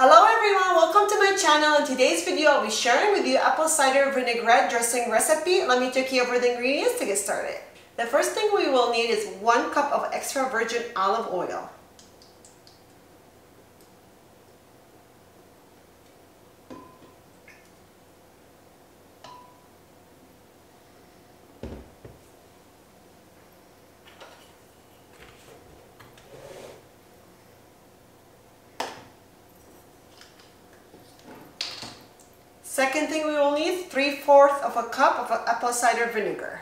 Hello everyone, welcome to my channel. In today's video I'll be sharing with you apple cider vinaigrette dressing recipe. Let me take you over the ingredients to get started. The first thing we will need is 1 cup of extra virgin olive oil, 2nd thing we will need, 3/4 of a cup of apple cider vinegar.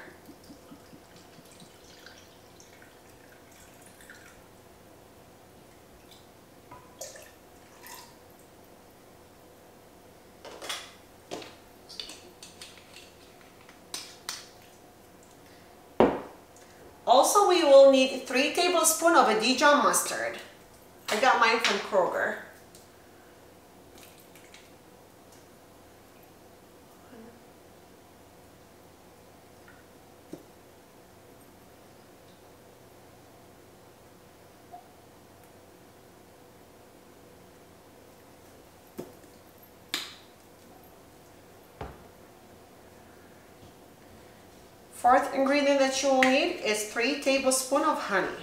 Also we will need 3 tablespoons of a Dijon mustard. I got mine from Kroger. Fourth ingredient that you will need is 3 tablespoons of honey.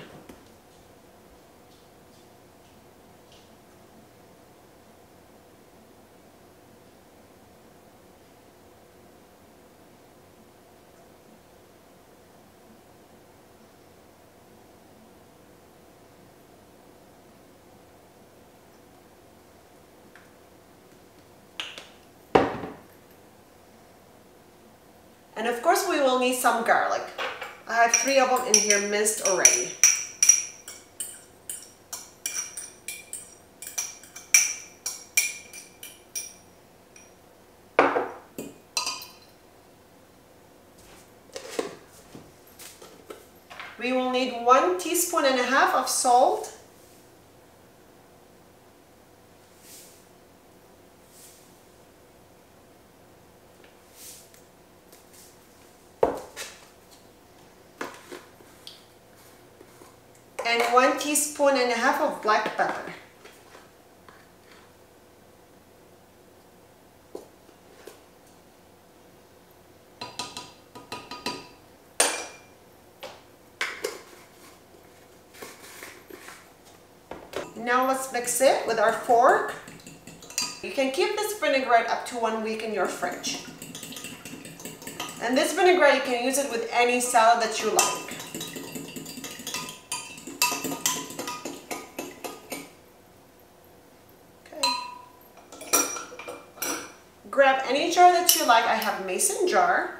And of course we will need some garlic. I have 3 of them in here minced already. We will need 1.5 teaspoons of salt, 1.5 teaspoons of black pepper. Now let's mix it with our fork. You can keep this vinaigrette up to 1 week in your fridge. And this vinaigrette, you can use it with any salad that you like. Grab any jar that you like. I have a mason jar.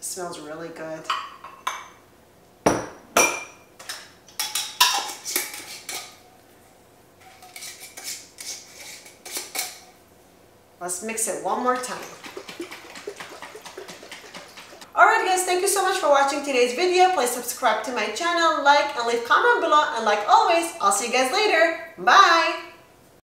It smells really good. Let's mix it one more time. Alright guys, thank you so much for watching today's video. Please subscribe to my channel, like and leave a comment below, and like always, I'll see you guys later. Bye!